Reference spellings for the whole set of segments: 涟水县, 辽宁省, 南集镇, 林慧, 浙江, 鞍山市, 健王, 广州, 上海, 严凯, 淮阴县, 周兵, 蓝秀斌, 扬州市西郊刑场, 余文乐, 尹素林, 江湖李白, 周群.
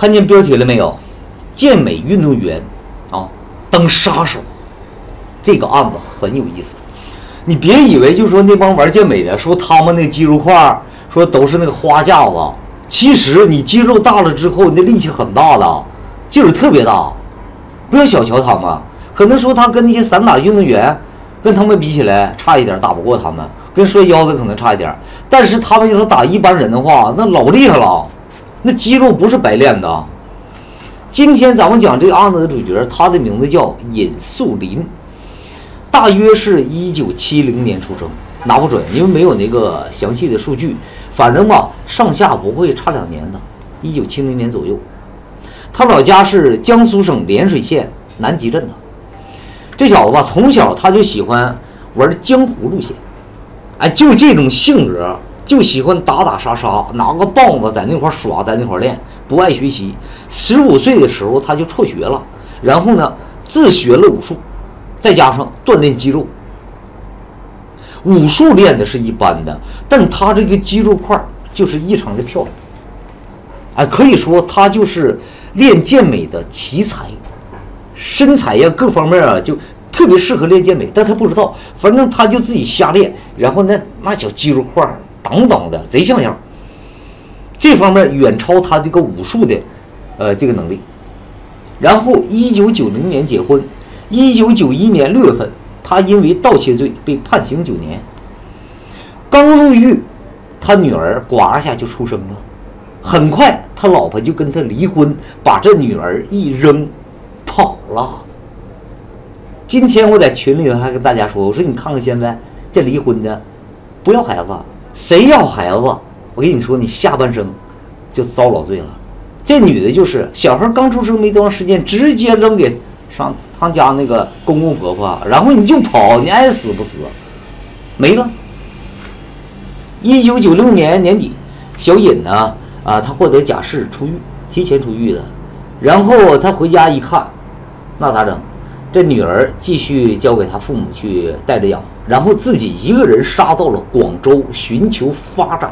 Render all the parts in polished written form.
看见标题了没有？健美运动员啊，当杀手。这个案子很有意思。你别以为就说那帮玩健美的说他们那个肌肉块说都是那个花架子，其实你肌肉大了之后，你的力气很大了，劲儿特别大。不要小瞧他们，可能说他跟那些散打运动员跟他们比起来差一点，打不过他们，跟摔跤的可能差一点，但是他们要是打一般人的话，那老厉害了，那肌肉不是白练的。今天咱们讲这个案子的主角，他的名字叫尹素林，大约是1970年出生，拿不准，因为没有那个详细的数据，反正吧，上下不会差2年的，1970年左右。他老家是江苏省涟水县南集镇的。这小子吧，从小他就喜欢玩江湖路线，哎，就这种性格，就喜欢打杀杀，拿个棒子在那块耍，在那块练，不爱学习。15岁的时候他就辍学了，然后呢，自学了武术，再加上锻炼肌肉。武术练的是一般的，但他这个肌肉块就是异常的漂亮，哎，可以说他就是练健美的奇才。身材呀，各方面啊，就特别适合练健美，但他不知道，反正他就自己瞎练，然后那小肌肉块挡挡的，贼像样。这方面远超他这个武术的，这个能力。然后1990年结婚，1991年6月份，他因为盗窃罪被判刑9年。刚入狱，他女儿呱下就出生了，很快他老婆就跟他离婚，把这女儿一扔。跑了。今天我在群里还跟大家说，我说你看看现在这离婚的，不要孩子，谁要孩子？我跟你说，你下半生就遭老罪了。这女的就是小孩刚出生没多长时间，直接扔给上他家那个公公婆婆，然后你就跑，你爱死不死，没了。1996年年底，小尹呢，他获得假释出狱，提前出狱的。然后他回家一看。那咋整？这女儿继续交给他父母去带着养，然后自己一个人杀到了广州寻求发展。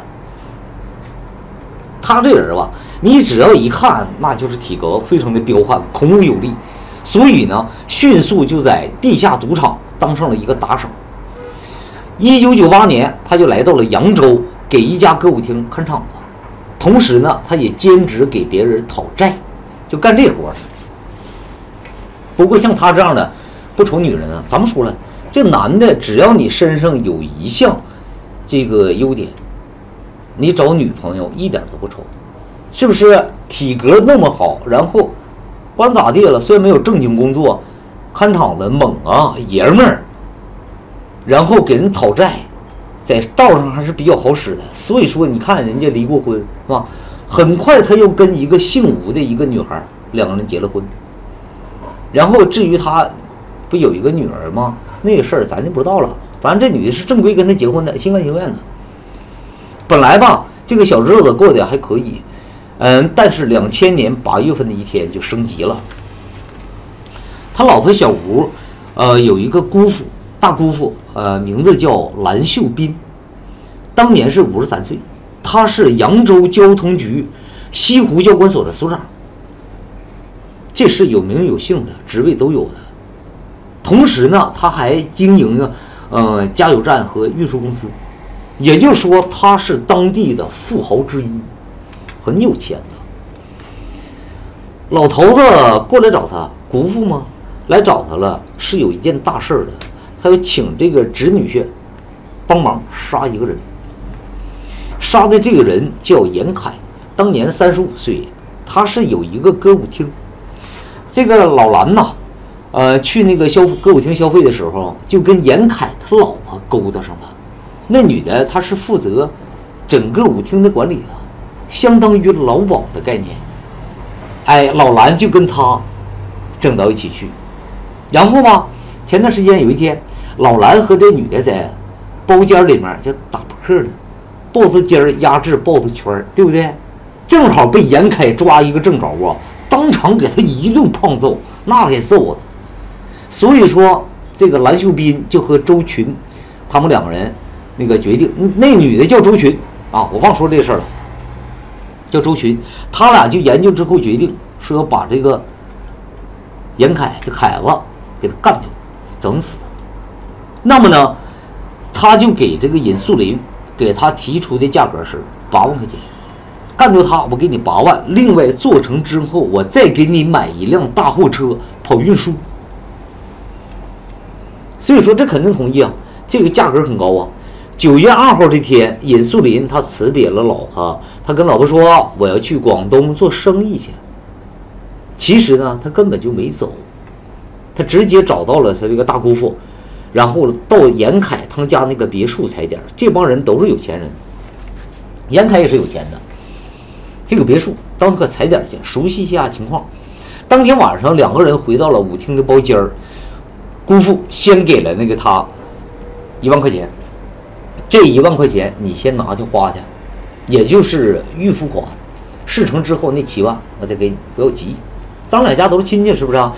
他这人吧，你只要一看，那就是体格非常的彪悍，孔武有力，所以呢，迅速就在地下赌场当上了一个打手。1998年，他就来到了扬州，给一家歌舞厅看场子，同时呢，他也兼职给别人讨债，就干这活儿。不过像他这样的不愁女人啊，咱们说了，这男的只要你身上有一项这个优点，你找女朋友一点都不愁，是不是？体格那么好，然后不管咋地了，虽然没有正经工作，看场子猛啊，爷们儿，然后给人讨债，在道上还是比较好使的。所以说你看人家离过婚是吧，很快他又跟一个姓吴的一个女孩，两个人结了婚。然后至于他不有一个女儿吗？那个事儿咱就不知道了。反正这女的是正规跟他结婚的，心甘情愿的。本来吧，这个小日子过得还可以，但是2000年8月份的一天就升级了。他老婆小吴，有一个姑父，大姑父，名字叫蓝秀斌，当年是53岁，他是扬州交通局西湖交管所的所长。这是有名有姓的，职位都有的。同时呢，他还经营加油站和运输公司，也就是说他是当地的富豪之一，很有钱的。老头子过来找他，姑父吗？来找他了，是有一件大事的，他要请这个侄女婿帮忙杀一个人。杀的这个人叫严凯，当年35岁，他是有一个歌舞厅。这个老蓝呐，去那个歌舞厅消费的时候，就跟严凯他老婆勾搭上了。那女的她是负责整个舞厅的管理的，相当于劳保的概念。哎，老蓝就跟他整到一起去。然后嘛，前段时间有一天，老蓝和这女的在包间里面就打扑克呢，豹子尖压制豹子圈，对不对？正好被严凯抓一个正着啊。当场给他一顿胖揍，那给揍的。所以说，这个蓝秀斌就和周群，他们两个人那个决定，那女的叫周群啊，我忘说这事儿了。叫周群，他俩就研究之后决定说要把这个严凯这凯子给他干掉，整死他。那么呢，他就给这个尹素林给他提出的价格是8万块钱，干掉他我给你8万，另外做成之后我再给你买一辆大货车跑运输。所以说这肯定同意啊，这个价格很高啊。9月2号这天，尹素林他辞别了老婆，他跟老婆说：“我要去广东做生意去。”其实呢，他根本就没走，他直接找到了他这个大姑父，然后到严凯他家那个别墅踩点。这帮人都是有钱人，严凯也是有钱的。这个别墅当个踩点去，熟悉一下情况。当天晚上，两个人回到了舞厅的包间儿，姑父先给了那个他1万块钱。这1万块钱你先拿去花去，也就是预付款，事成之后那7万我再给你，不要急，咱俩家都是亲戚，是不是啊？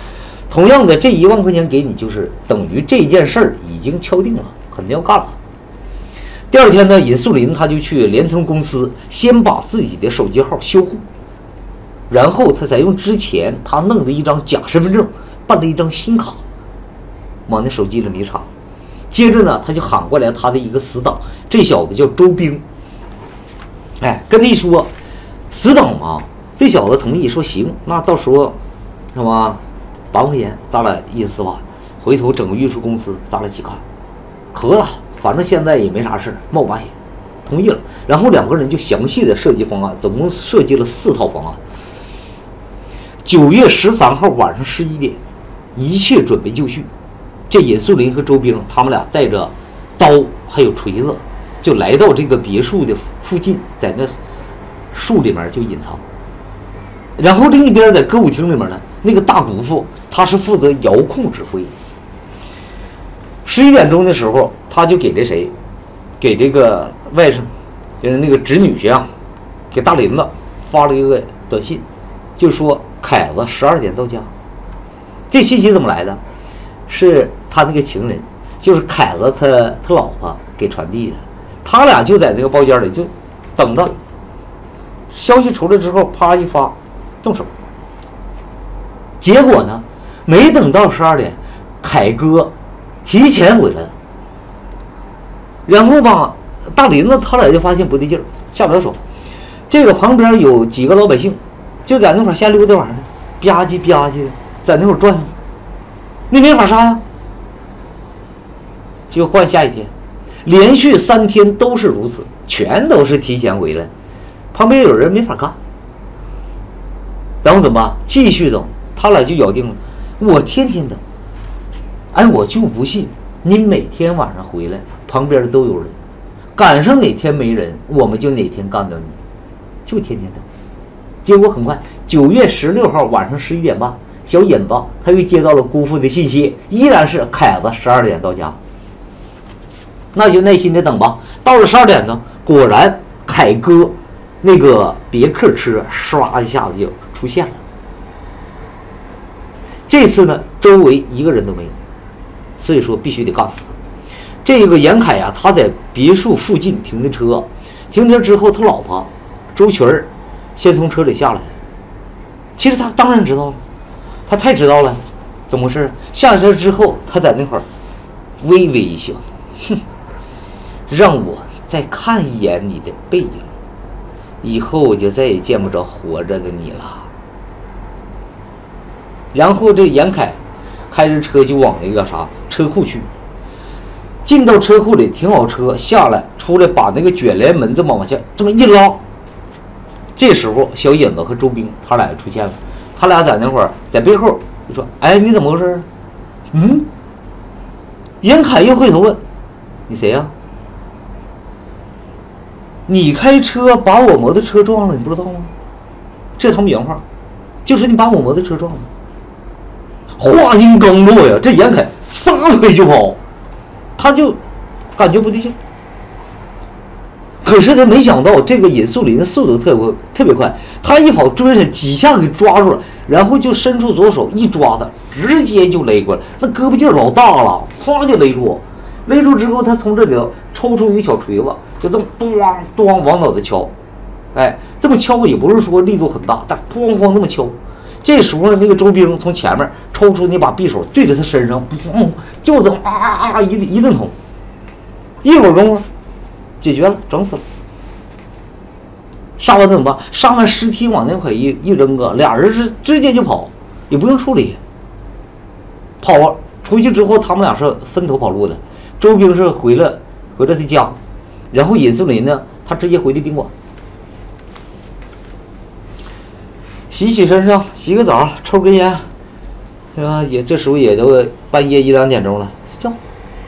同样的，这1万块钱给你，就是等于这件事儿已经敲定了，肯定要干了。第二天呢，尹素林他就去联通公司，先把自己的手机号销户，然后他才用之前他弄的一张假身份证办了一张新卡，往那手机里没插。接着呢，他就喊过来他的一个死党，这小子叫周兵。哎，跟他一说，死党嘛，这小子同意说行，那到时候什么8万块钱，咱俩一人4万，回头整个运输公司咱俩一起干，可了，反正现在也没啥事，冒把险，同意了。然后两个人就详细的设计方案，总共设计了4套方案。9月13号晚上11点，一切准备就绪。这尹素林和周兵，他们俩带着刀还有锤子，就来到这个别墅的附近，在那树里面就隐藏。然后另一边在歌舞厅里面呢，那个大姑父他是负责遥控指挥。11点钟的时候，他就给这谁，给这个外甥，就是那个侄女婿啊，给大林子发了一个短信，就说凯子12点到家。这信息怎么来的？是他那个情人，就是凯子他老婆给传递的，他俩就在那个包间里就等着消息出来之后，啪一发动手。结果呢，没等到12点，凯哥提前回来了，然后吧，大林子他俩就发现不对劲儿，下不了手。这个旁边有几个老百姓就在那块瞎溜达玩呢，吧唧吧唧在那块转，那没法杀呀。就换下一天，连续3天都是如此，全都是提前回来，旁边有人没法干。然后怎么办？继续等，他俩就咬定了，我天天等，哎，我就不信你每天晚上回来旁边都有人，赶上哪天没人，我们就哪天干掉你，就天天等。结果很快，9月16号晚上11点半。小尹子他又接到了姑父的信息，依然是凯子12点到家，那就耐心的等吧。到了12点呢，果然凯哥那个别克车唰一下子就出现了。这次呢，周围一个人都没有，所以说必须得干死他。这个严凯呀，他在别墅附近停的车，停车之后，他老婆周群儿先从车里下来。其实他当然知道了。他太知道了怎么回事。下车之后，他在那块儿微微一笑，哼，让我再看一眼你的背影，以后我就再也见不着活着的你了。然后这严凯开着车就往那个啥车库去，进到车库里停好车，下来出来，把那个卷帘门子往下这么一拉。这时候小影子和周兵他俩出现了，他俩在那会儿在背后就说：“哎，你怎么回事？”嗯，严凯又回头问：“你谁呀？你开车把我摩托车撞了，你不知道吗？”这是他们原话，就是你把我摩托车撞了。话音刚落呀，这严凯撒腿就跑，他就感觉不对劲。可是他没想到，这个尹素林速度特别快，他一跑追上，几下给抓住了，然后就伸出左手一抓他，直接就勒过来，那胳膊劲儿老大了，啪就勒住，勒住之后，他从这里头抽出一个小锤子，就这么咚咚往脑袋敲，哎，这么敲也不是说力度很大，但哐哐那么敲。这时候那个周兵从前面抽出那把匕首，对着他身上，就这么一顿捅。一会儿功夫解决了，整死了。杀完怎么办？杀完尸体往那块一扔啊，俩人直接就跑，也不用处理。跑啊，出去之后，他们俩是分头跑路的。周兵是回了他家，然后尹素林呢，他直接回的宾馆。 洗身上，洗个澡，抽根烟，是吧？也这时候也都半夜1、2点钟了，睡觉，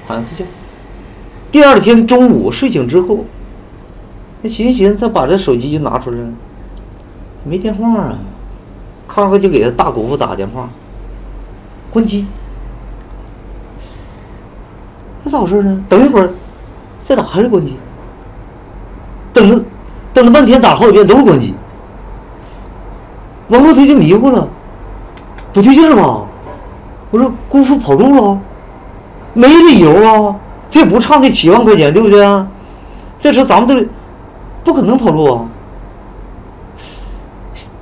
躺下睡觉。第二天中午睡醒之后，那寻思，他把这手机就拿出来了，没电话啊，咔咔就给他大姑父打电话，关机。那咋回事呢？等一会儿再打还是关机，等了半天，打了好几遍都是关机。 王后腿就迷糊了，不对劲儿吧？我说姑父跑路了，没理由啊，他也不差那7万块钱，对不对啊？这时候咱们这不可能跑路啊。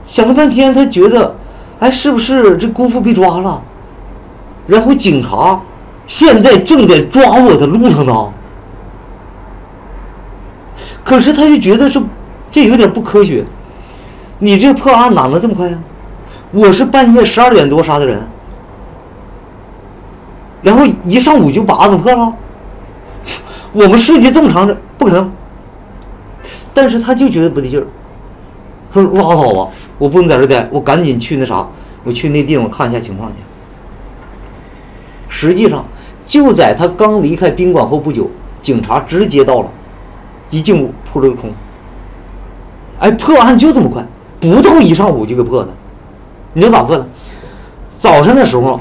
想了半天，他觉得，哎，是不是这姑父被抓了？然后警察现在正在抓我的路上呢。可是他就觉得这有点不科学。 你这破案哪能这么快呀、啊？我是半夜12点多杀的人，然后一上午就把案子破了。我们设计这么长的不可能，但是他就觉得不对劲儿，说拉倒吧，我不能在这待，我赶紧去那啥，我去那地方看一下情况去。实际上，就在他刚离开宾馆后不久，警察直接到了，一进屋扑了个空。哎，破案就这么快。 不到1上午就给破了，你说咋破的？早上的时候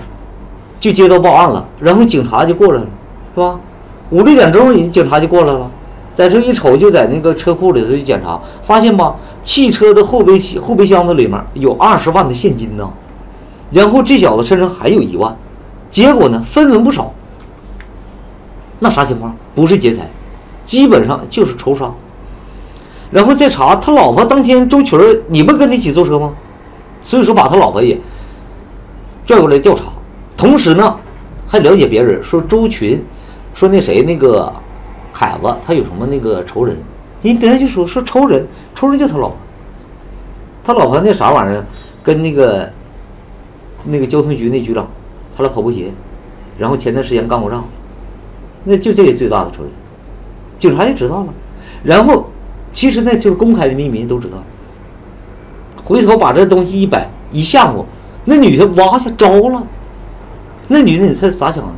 就接到报案了，然后警察就过来了，是吧？5、6点钟警察就过来了，在这一瞅，就在那个车库里头去检查，发现吧，汽车的后备箱子里面有20万的现金呢，然后这小子身上还有1万，结果呢分文不少。那啥情况？不是劫财，基本上就是仇杀。 然后再查他老婆当天周群儿，你们跟他一起坐车吗？所以说把他老婆也拽过来调查，同时呢还了解别人，说周群，说那谁那个凯子他有什么那个仇人，人别人就说仇人就他老婆，他老婆那啥玩意儿跟那个交通局那局长，他俩跑步鞋，然后前段时间干过仗，那就这个最大的仇人，警察也知道了，然后。 其实那就是公开的秘密，都知道。回头把这东西一摆一吓唬，那女的哇下招了。那女的你猜咋想的？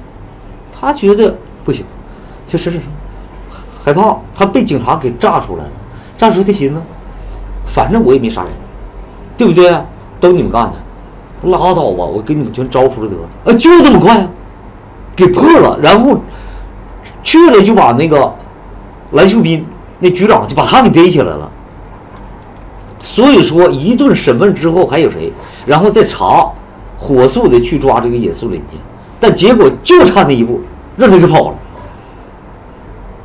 她觉得不行，就是害怕。她被警察给炸出来了，炸出她心呢，反正我也没杀人，对不对？都你们干的，拉倒吧，我给你们全招出来得了。啊，就这么快啊，给破了，然后去了就把那个蓝秀斌。 那局长就把他给逮起来了，所以说一顿审问之后还有谁，然后再查，火速的去抓这个尹素林去，但结果就差那一步，让他给跑了。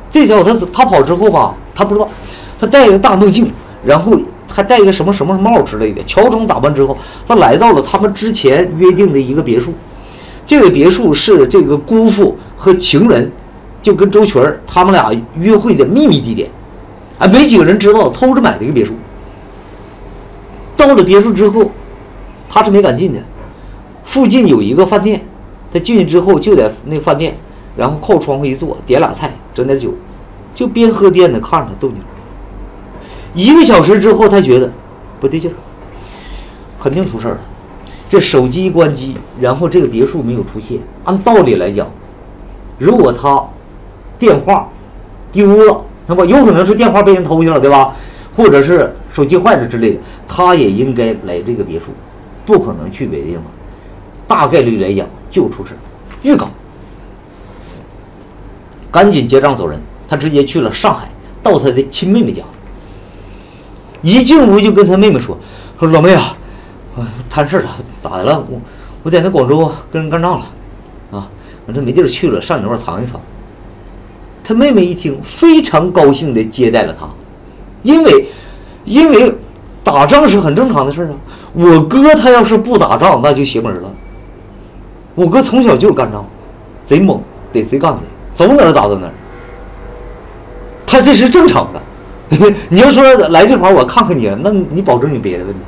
这小子他跑之后吧，他不知道，他戴个大墨镜，然后还戴个什么帽之类的，乔装打扮之后，他来到了他们之前约定的一个别墅，这个别墅是这个姑父和情人，就跟周群儿他们俩约会的秘密地点。 哎，没几个人知道，偷着买的一个别墅。到了别墅之后，他是没敢进的。附近有一个饭店，他进去之后就在那饭店，然后靠窗户一坐，点俩菜，整点酒，就边喝边的看着逗妞。1个小时之后，他觉得不对劲儿，肯定出事儿了。这手机一关机，然后这个别墅没有出现。按道理来讲，如果他电话丢了。 那么有可能是电话被人偷去了，对吧？或者是手机坏了之类的，他也应该来这个别墅，不可能去别的地方。大概率来讲就出事，预告。赶紧结账走人，他直接去了上海，到他的亲妹妹家。一进屋就跟他妹妹说老妹啊，摊事了，咋的了？我在那广州跟人干仗了，啊，我这没地儿去了，上你那块藏一藏。 他妹妹一听，非常高兴地接待了他，因为因为打仗是很正常的事儿啊。我哥他要是不打仗，那就邪门了。我哥从小就是干仗，贼猛，逮谁干谁，走哪儿打到哪儿。他这是正常的。你要说来这块儿我看看你，那你保证你别的问题。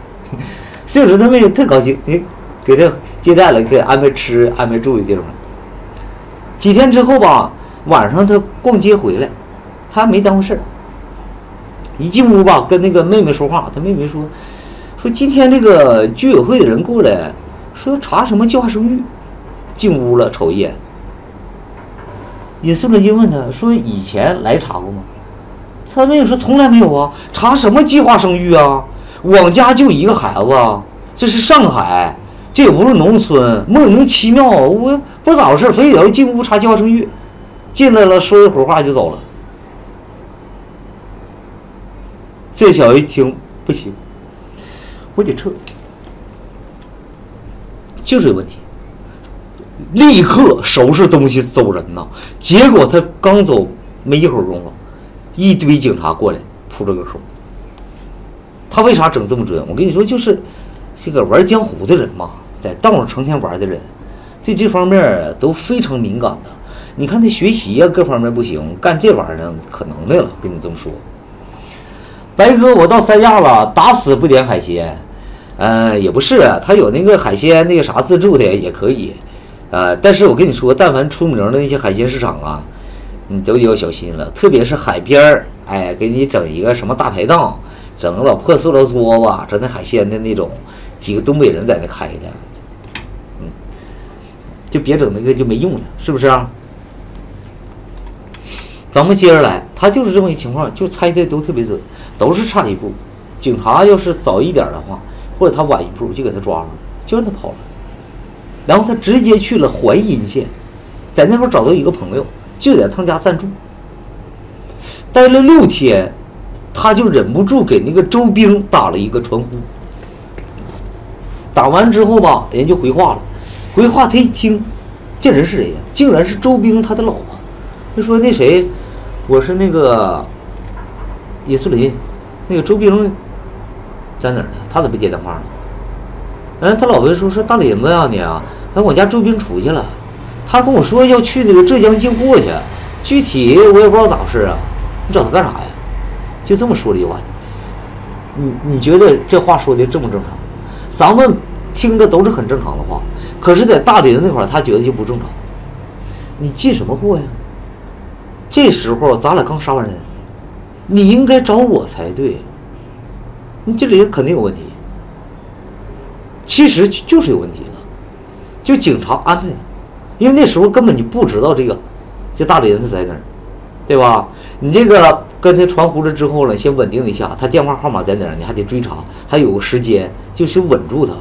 所以说他妹特高兴，你给他接待了，给安排吃，安排住的地方。几天之后吧，晚上他逛街回来，他没当回事儿。一进屋吧，跟那个妹妹说话，他妹妹说今天这个居委会的人过来，说查什么计划生育。进屋了，瞅一眼。尹素贞就问他说：“以前来查过吗？”他妹妹说：“从来没有啊，查什么计划生育啊？我们家就一个孩子，这是上海，这也不是农村，莫名其妙，我不咋回事，非得要进屋查计划生育。进来了，说一会儿话就走了。”这小子一听不行，我得撤，就是有问题，立刻收拾东西走人呐。结果他刚走没一会儿功夫，一堆警察过来扑着个手。他为啥整这么准？我跟你说，就是这个玩江湖的人嘛，在道上成天玩的人，对这方面都非常敏感的。你看他学习啊，各方面不行，干这玩意儿呢可能的了。跟你这么说。白哥，我到三亚了，打死不点海鲜。也不是，他有那个海鲜那个啥自助的也可以。但是我跟你说，但凡出名的那些海鲜市场啊，你都得要小心了。特别是海边儿，哎，给你整一个什么大排档，整个老破塑料桌子，整那海鲜的那种，几个东北人在那开的，就别整那个就没用了，是不是啊？咱们接着来，他就是这么一情况，就猜的都特别准，都是差一步。警察要是早一点的话，或者他晚一步，就给他抓住了，就让他跑了。然后他直接去了淮阴县，在那块找到一个朋友，就在他家暂住，待了6天，他就忍不住给那个周兵打了一个传呼。打完之后吧，人就回话了。回话他一听，这人是谁呀？竟然是周兵他的老婆。就说那谁，我是那个尹素林，那个周兵在哪儿呢？他怎么接电话呢？他老婆说大林子呀、你啊，我家周兵出去了，他跟我说要去那个浙江进货去，具体我也不知道咋回事啊，你找他干啥呀？就这么说了一晚。你觉得这话说的正不正常？咱们听着都是很正常的话，可是在大林那块儿，他觉得就不正常。你进什么货呀？这时候咱俩刚杀完人，你应该找我才对，你这里肯定有问题。其实就是有问题了，就警察安排的，因为那时候根本你不知道这大林子在哪儿，对吧？你这个跟他传呼了之后呢，先稳定一下他电话号码在哪儿，你还得追查，还有个时间，就是稳住他，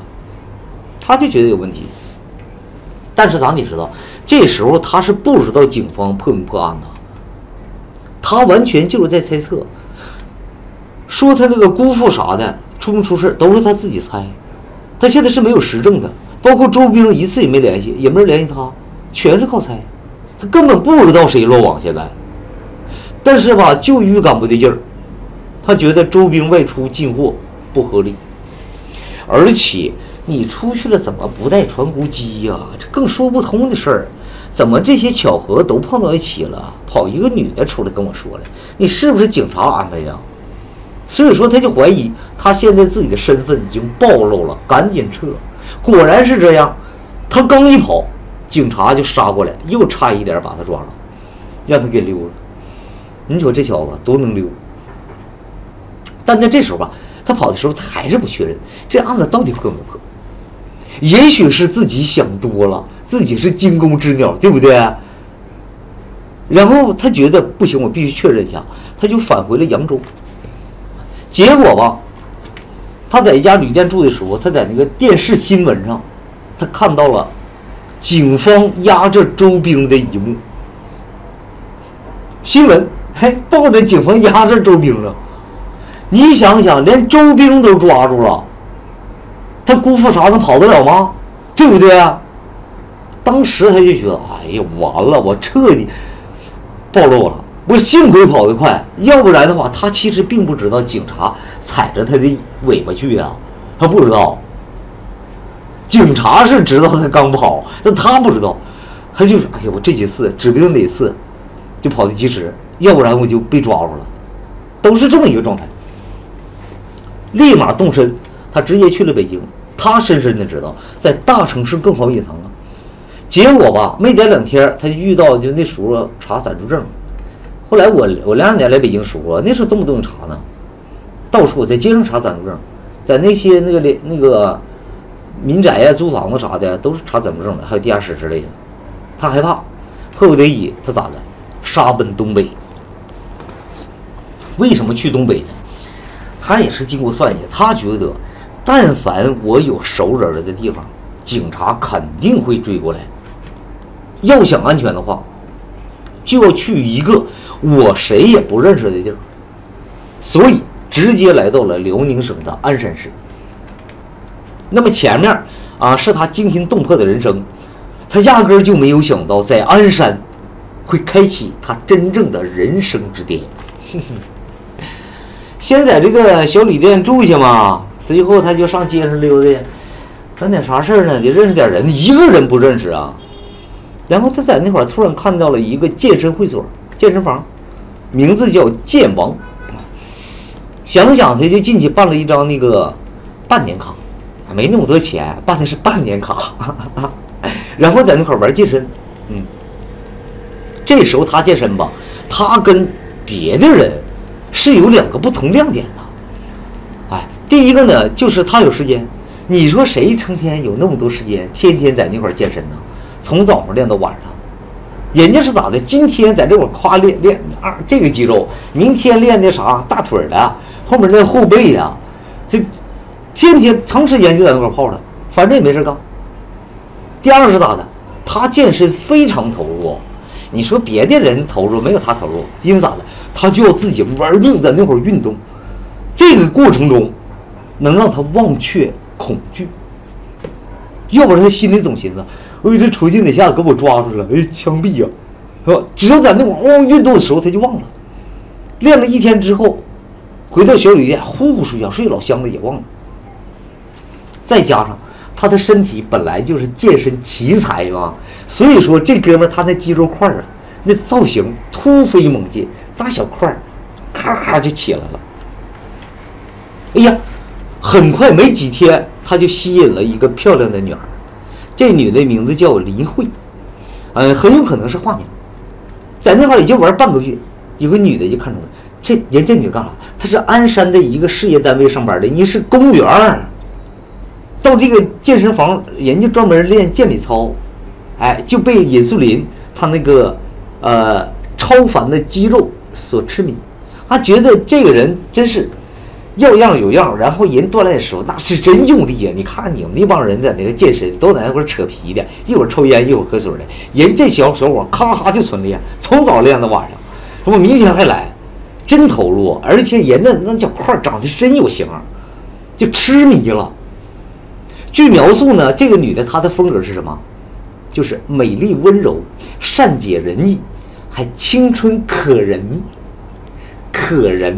他就觉得有问题。但是咱得知道，这时候他是不知道警方破没破案的。他完全就是在猜测，说他那个姑父啥的出没出事都是他自己猜，他现在是没有实证的，包括周兵一次也没联系，也没人联系他，全是靠猜，他根本不知道谁落网现在。但是吧，就预感不对劲儿，他觉得周兵外出进货不合理，而且你出去了怎么不带传呼机呀？这更说不通的事儿。怎么这些巧合都碰到一起了？跑一个女的出来跟我说了，你是不是警察安排的？所以说他就怀疑他现在自己的身份已经暴露了，赶紧撤。果然是这样，他刚一跑，警察就杀过来，又差一点把他抓了，让他给溜了。你说这小子多能溜！但在这时候吧，他跑的时候他还是不确认这案子到底破没破，也许是自己想多了。自己是惊弓之鸟，对不对？然后他觉得不行，我必须确认一下，他就返回了扬州。结果吧，他在一家旅店住的时候，他在那个电视新闻上，他看到了警方押着周兵的一幕。新闻还报着警方押着周兵了，你想想，连周兵都抓住了，他姑父啥能跑得了吗？对不对啊？当时他就觉得，哎呀，完了，我彻底暴露了，不过幸亏跑得快，要不然的话，他其实并不知道警察踩着他的尾巴去啊，他不知道。警察是知道他刚跑，但他不知道，他就是哎呀，我这几次指不定哪次就跑得及时，要不然我就被抓住了，都是这么一个状态。立马动身，他直接去了北京。他深深的知道，在大城市更好隐藏啊。结果吧，没待两天，他遇到就那时候查暂住证。后来我2年来北京时候，那时候动不动查呢，到处在街上查暂住证，在那些那个民宅呀、租房子啥的都是查暂住证的，还有地下室之类的。他害怕，迫不得已，他咋的？杀奔东北。为什么去东北呢？他也是经过算计，他觉得，但凡我有熟人的地方，警察肯定会追过来。要想安全的话，就要去一个我谁也不认识的地儿，所以直接来到了辽宁省的鞍山市。那么前面啊，是他惊心动魄的人生，他压根儿就没有想到在鞍山会开启他真正的人生之巅。先在这个小旅店住下嘛，随后他就上街上溜达，整点啥事儿呢？得认识点人，一个人不认识啊。然后他在那会儿突然看到了一个健身会所、健身房，名字叫健王。想想他就进去办了一张那个半年卡，没那么多钱，办的是半年卡。然后在那块玩健身，这时候他健身吧，他跟别的人是有2个不同亮点的。哎，第一个呢，就是他有时间。你说谁成天有那么多时间，天天在那块健身呢？从早上练到晚上，人家是咋的？今天在这块夸练这个肌肉，明天练的啥大腿的，后面练后背的，这天天长时间就在那块泡着，反正也没事干。第二是咋的？他健身非常投入，你说别的人投入没有他投入，因为咋的？他就要自己玩命在那会儿运动，这个过程中能让他忘却恐惧，要不然他心里总寻思，哎，这楚劲哪下给我抓住了，哎，枪毙呀，是吧？只要在那会儿运动的时候，他就忘了。练了一天之后，回到小旅店，呼睡觉，睡老香了也忘了。再加上他的身体本来就是健身奇才嘛，所以说这哥们儿他那肌肉块啊，那造型突飞猛进，大小块儿，咔咔就起来了。哎呀！很快没几天，他就吸引了一个漂亮的女孩，这女的名字叫林慧，很有可能是化名。在那块儿也就玩半个月，有个女的就看中了，这人家女干啥？她是鞍山的一个事业单位上班的，你是公务员，到这个健身房，人家专门练健美操，哎，就被尹素林她那个超凡的肌肉所痴迷，她觉得这个人真是。要样有样，然后人锻炼的时候那是真用力呀！你看你们那帮人在那个健身，都在那会儿扯皮的，一会儿抽烟，一会儿喝水的。人这小伙咔咔就纯练，从早练到晚上，什么明天还来，真投入。而且人那小块长得真有型，就痴迷了。据描述呢，这个女的她的风格是什么？就是美丽温柔、善解人意，还青春可人。可人，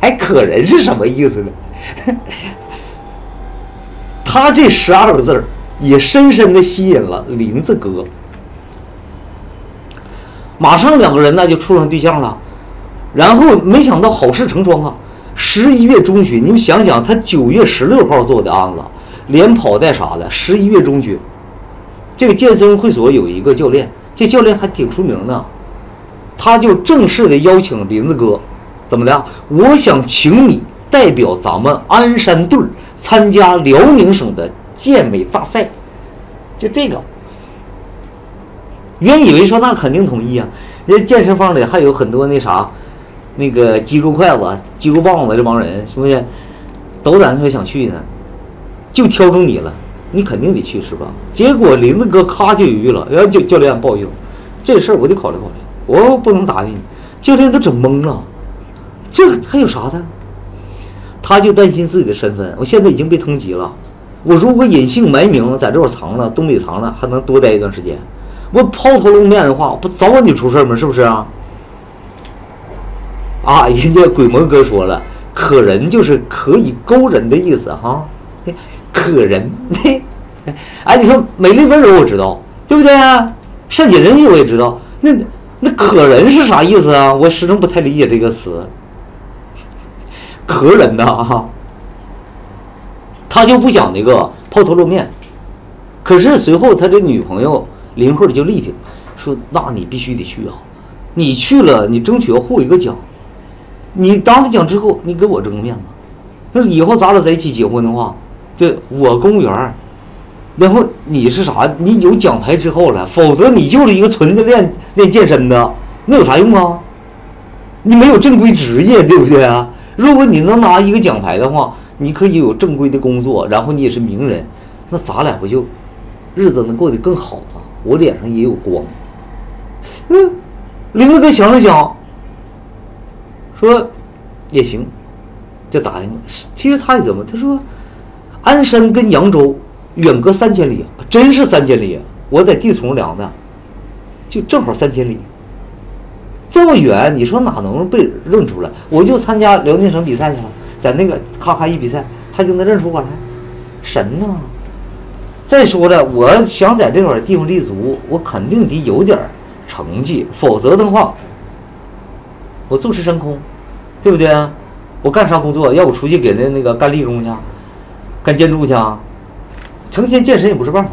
哎，可人是什么意思呢？他这12个字也深深的吸引了林子哥。马上2个人那就处上对象了，然后没想到好事成双啊！11月中旬，你们想想，他9月16号做的案子，连跑带啥的，11月中旬，这个健身会所有一个教练，这教练还挺出名的。他就正式的邀请林子哥，怎么的？我想请你代表咱们鞍山队参加辽宁省的健美大赛。就这个，原以为说那肯定同意啊，人健身房里还有很多那啥，那个肌肉筷子、肌肉棒子这帮人，是不是都在那想去呢？就挑中你了，你肯定得去是吧？结果林子哥咔就犹豫了，然后就教练抱怨，这事儿我得考虑考虑。我不能答应你，教练都整懵了，这还有啥的？他就担心自己的身份，我现在已经被通缉了，我如果隐姓埋名在这块藏了，东北藏了，还能多待一段时间。我抛头露面的话，不早晚得出事吗？是不是啊？啊，人家鬼门哥说了，可人就是可以勾人的意思哈，可人。哎，你说美丽温柔我知道，对不对啊？善解人意我也知道，那可人是啥意思啊？我始终不太理解这个词。可人呐啊，他就不想那个抛头露面，可是随后他这女朋友林慧就力挺说：“那你必须得去啊，你去了你争取要获一个奖，你当了奖之后你给我争个面子，那以后咱俩在一起结婚的话，对我公务员。”然后你是啥？你有奖牌之后了，否则你就是一个纯的练健身的，那有啥用啊？你没有正规职业，对不对啊？如果你能拿一个奖牌的话，你可以有正规的工作，然后你也是名人，那咱俩不就日子能过得更好吗？我脸上也有光。嗯，林子哥想了想，说也行，就答应了。其实他也怎么？他说鞍山跟扬州远隔3000里，真是3000里。我在地图上量的，就正好3000里。这么远，你说哪能被认出来？我就参加辽宁省比赛去了，在那个咔咔一比赛，他就能认出我来，神呐！再说了，我想在这块地方立足，我肯定得有点成绩，否则的话，我坐吃山空，对不对啊？我干啥工作？要不出去给人那个干力工去，干建筑去啊？成天健身也不是办法，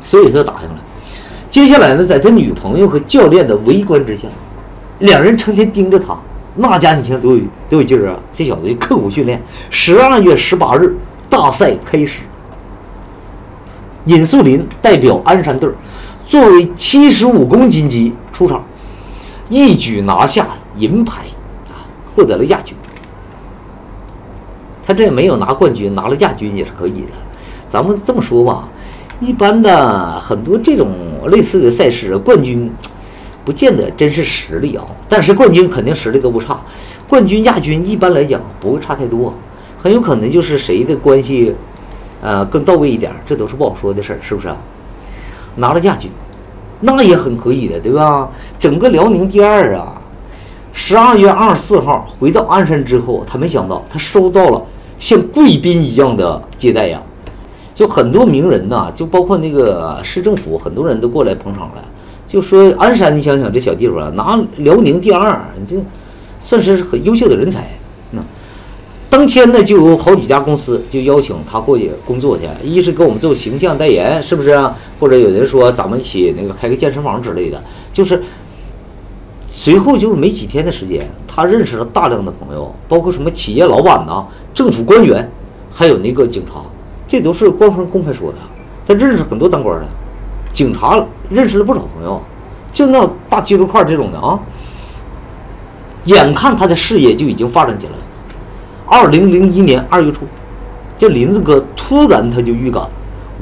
所以他答应了。接下来呢，在他女朋友和教练的围观之下，两人成天盯着他。那家你听多有劲儿啊！这小子刻苦训练。12月18日，大赛开始。尹素林代表鞍山队，作为75公斤级出场，一举拿下银牌，啊，获得了亚军。他这没有拿冠军，拿了亚军也是可以的。咱们这么说吧，一般的很多这种类似的赛事，冠军不见得真是实力啊，但是冠军肯定实力都不差。冠军、亚军一般来讲不会差太多，很有可能就是谁的关系更到位一点，这都是不好说的事儿，是不是啊？拿了亚军，那也很可以的，对吧？整个辽宁第2啊。12月24号回到鞍山之后，他没想到他收到了像贵宾一样的接待呀，就很多名人呐，就包括那个市政府，很多人都过来捧场了。就说鞍山，你想想这小地方，拿辽宁第2，这算是很优秀的人才。那当天呢，就有好几家公司就邀请他过去工作去，一是给我们做形象代言，是不是啊？或者有人说咱们一起那个开个健身房之类的，就是。随后就是没几天的时间，他认识了大量的朋友，包括什么企业老板呐、政府官员，还有那个警察，这都是官方公开说的。他认识很多当官的，警察认识了不少朋友，就那大肌肉块这种的啊。眼看他的事业就已经发展起来了。2001年2月初，这林子哥突然他就预感，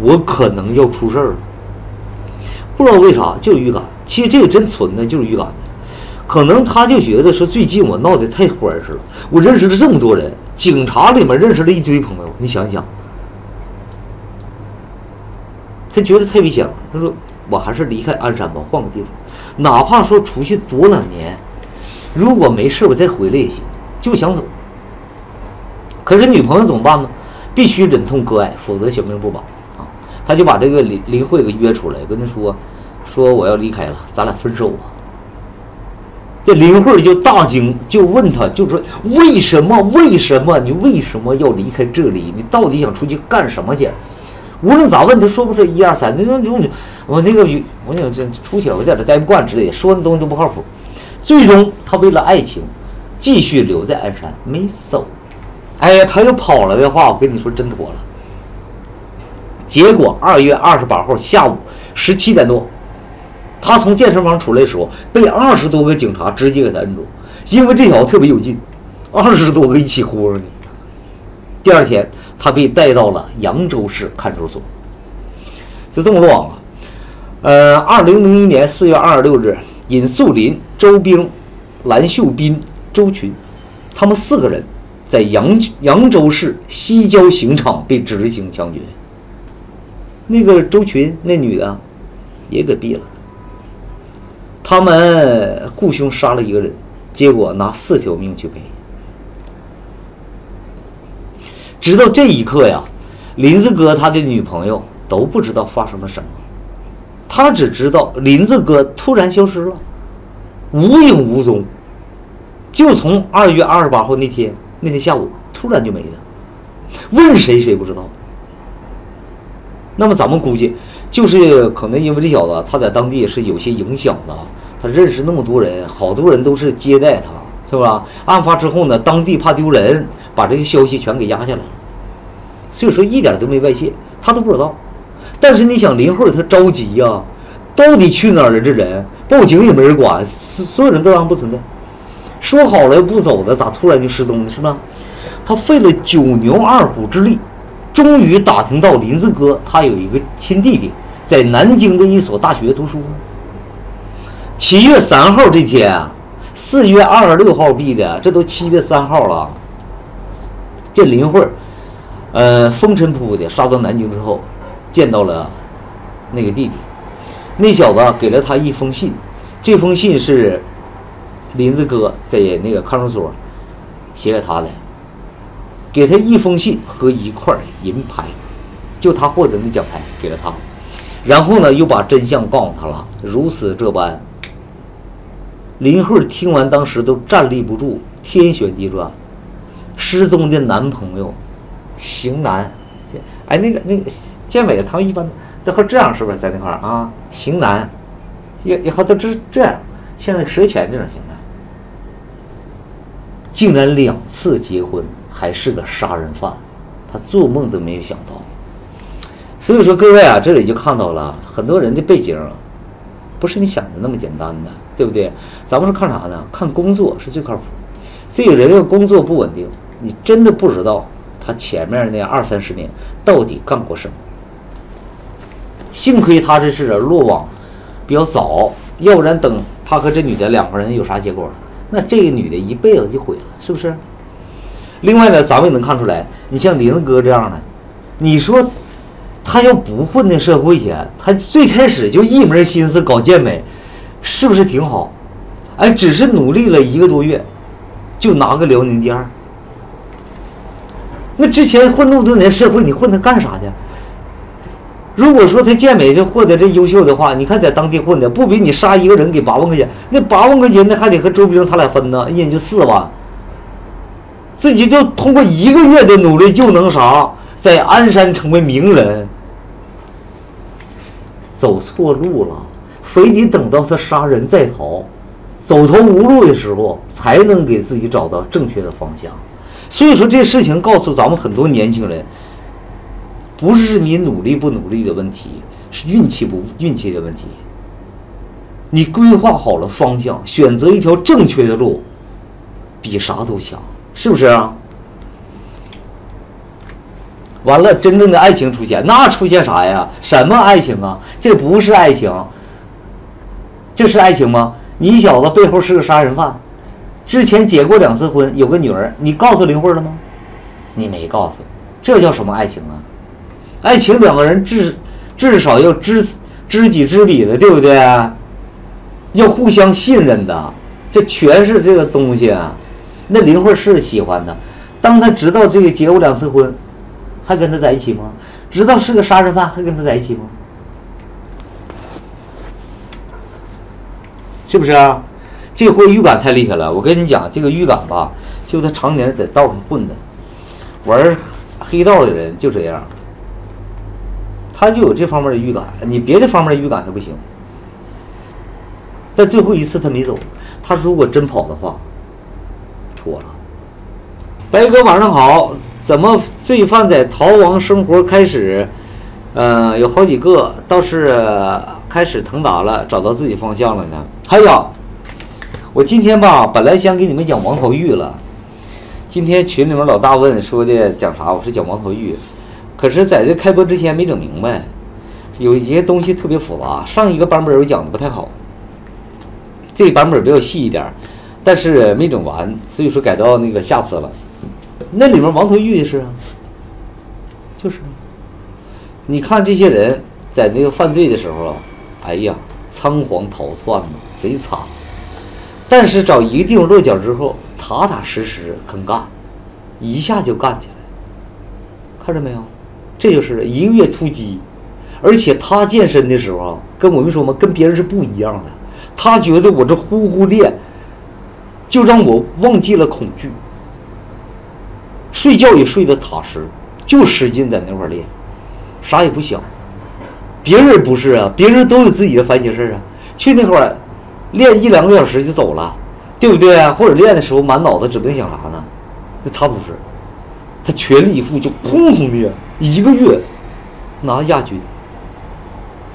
我可能要出事儿了。不知道为啥就预感，其实这个真存的就是预感的。可能他就觉得说，最近我闹得太欢实了，我认识了这么多人，警察里面认识了一堆朋友，你想想，他觉得太危险了。他说：“我还是离开鞍山吧，换个地方，哪怕说出去躲2年，如果没事我再回来也行。”就想走，可是女朋友怎么办呢？必须忍痛割爱，否则小命不保啊！他就把这个林慧给约出来，跟他说我要离开了，咱俩分手吧。这林慧就大惊，就问他，就说为什么你为什么要离开这里？你到底想出去干什么去？无论咋问，他说不是1、2、3，我想这出去，我在这待不惯之类的，说的东西都不靠谱。最终，他为了爱情，继续留在鞍山，没走。哎呀，他要跑了的话，我跟你说真妥了。结果2月28号下午17点多。他从健身房出来的时候，被20多个警察直接给他摁住，因为这小子特别有劲，20多个一起呼噜你。第二天，他被带到了扬州市看守所，就这么乱了。2001年4月26日，尹素林、周兵、蓝秀斌、周群，他们4个人在扬州市西郊刑场被执行枪决。那个周群那女的也给毙了。他们雇凶杀了一个人，结果拿4条命去赔。直到这一刻呀，林子哥他的女朋友都不知道发生了什么，他只知道林子哥突然消失了，无影无踪，就从2月28号那天下午突然就没了，问谁谁不知道。那么咱们估计就是可能因为这小子他在当地也是有些影响的，他认识那么多人，好多人都是接待他，是吧？案发之后呢，当地怕丢人，把这些消息全给压下来了，所以说一点都没外泄，他都不知道。但是你想，林慧他着急呀，到底去哪儿了？这人报警也没人管，所有人都当不存在，说好了不走的，咋突然就失踪了，是吧？他费了9牛2虎之力，终于打听到林子哥他有一个亲弟弟在南京的一所大学读书。7月3号这天，4月26号毙的，这都7月3号了。这林慧风尘仆仆的杀到南京之后，见到了那个弟弟，那小子给了他一封信，这封信是林子哥在那个看守所写给他的，给他一封信和1块银牌，就他获得的奖牌给了他，然后呢又把真相告诉他了。如此这般，林慧听完当时都站立不住，天旋地转。失踪的男朋友邢楠，哎，那个建伟他们一般都会这样，是不是在那块啊？邢楠也好，都这样，像那蛇拳这种邢楠，竟然2次结婚，还是个杀人犯，他做梦都没有想到。所以说各位啊，这里就看到了很多人的背景不是你想的那么简单的，对不对？咱们是看啥呢？看工作是最靠谱。这个人要工作不稳定，你真的不知道他前面那20-30年到底干过什么。幸亏他这事落网比较早，要不然等他和这女的2个人有啥结果，那这个女的一辈子就毁了，是不是？另外呢，咱们也能看出来，你像林子哥这样的，你说他要不混那社会去，他最开始就一门心思搞健美，是不是挺好？哎，只是努力了1个多月，就拿个辽宁第2。那之前混那么多年社会，你混他干啥去？如果说他健美就获得这优秀的话，你看在当地混的，不比你杀1个人给8万块钱，那8万块钱那还得和周冰他俩分呢，一人就4万。自己就通过1个月的努力就能啥，在鞍山成为名人，走错路了，非得等到他杀人再逃，走投无路的时候才能给自己找到正确的方向。所以说这事情告诉咱们很多年轻人，不是你努力不努力的问题，是运气的问题。你规划好了方向，选择一条正确的路，比啥都强，是不是啊？完了，真正的爱情出现，那出现啥呀？什么爱情啊？这不是爱情，这是爱情吗？你小子背后是个杀人犯，之前结过2次婚，有个女儿，你告诉林慧了吗？你没告诉，这叫什么爱情啊？爱情2个人至少要知己知彼的，对不对？要互相信任的，这全是这个东西啊。那林慧是喜欢的，当他知道这个结过2次婚，还跟他在一起吗？知道是个杀人犯，还跟他在一起吗？是不是啊？这回预感太厉害了。我跟你讲，这个预感吧，就他常年在道上混的，玩黑道的人就这样，他就有这方面的预感。你别的方面的预感他不行。但最后一次他没走，他如果真跑的话，错了。白哥晚上好，怎么罪犯在逃亡生活开始有好几个倒是开始腾达了，找到自己方向了呢？还有，我今天吧本来想给你们讲王桃玉了，今天群里面老大问说的讲啥，我是讲王桃玉，可是在这开播之前没整明白，有一些东西特别复杂，上一个版本我讲的不太好，这版本比较细一点，但是没整完，所以说改到那个下次了。那里面王头玉的事啊，就是你看这些人在那个犯罪的时候啊，哎呀，仓皇逃窜呐，贼惨。但是找一定落脚之后，踏踏实实肯干，一下就干起来。看着没有？这就是一个月突击。而且他健身的时候，跟我们说嘛，跟别人是不一样的。他觉得我这呼呼练，就让我忘记了恐惧，睡觉也睡得踏实，就使劲在那块练，啥也不想。别人不是啊，别人都有自己的烦心事啊，去那块练1-2个小时就走了，对不对啊？或者练的时候满脑子指定想啥呢？那他不是，他全力以赴就砰砰练，1个月拿亚军。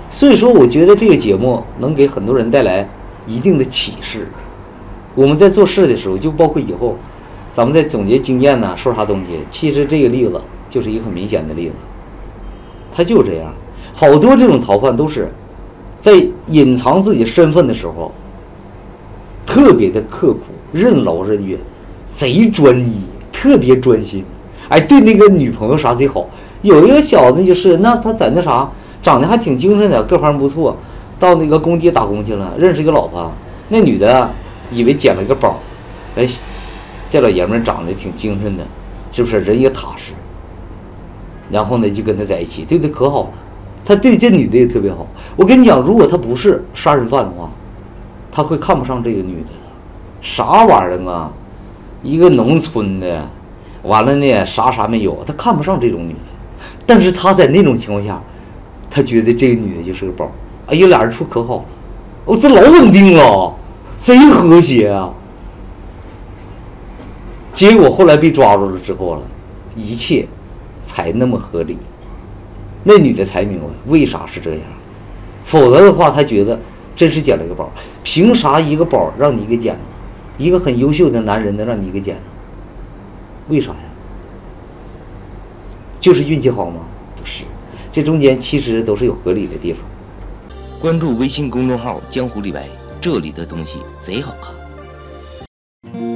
所以说，我觉得这个节目能给很多人带来一定的启示。我们在做事的时候，就包括以后咱们在总结经验呢，说啥东西，其实这个例子就是一个很明显的例子。他就这样，好多这种逃犯都是在隐藏自己身份的时候特别的刻苦，任劳任怨，贼专一，特别专心。哎，对那个女朋友啥贼好。有一个小子就是，那他在那啥长得还挺精神的，各方面不错，到那个工地打工去了，认识一个老婆。那女的以为捡了个包，哎，这老爷们长得挺精神的，是不是人也踏实？然后呢，就跟他在一起，对他可好了。他对这女的也特别好。我跟你讲，如果他不是杀人犯的话，他会看不上这个女的。啥玩意儿啊？一个农村的，完了呢，啥没有，他看不上这种女的。但是他在那种情况下，他觉得这个女的就是个包。哎呀，俩人处可好了，哦，这老稳定了，贼和谐啊。结果后来被抓住了之后了，一切才那么合理。那女的才明白为啥是这样，否则的话，她觉得真是捡了个包。凭啥一个包让你给捡了？一个很优秀的男人能让你给捡了？为啥呀？就是运气好吗？不是，这中间其实都是有合理的地方。关注微信公众号“江湖李白”，这里的东西贼好看。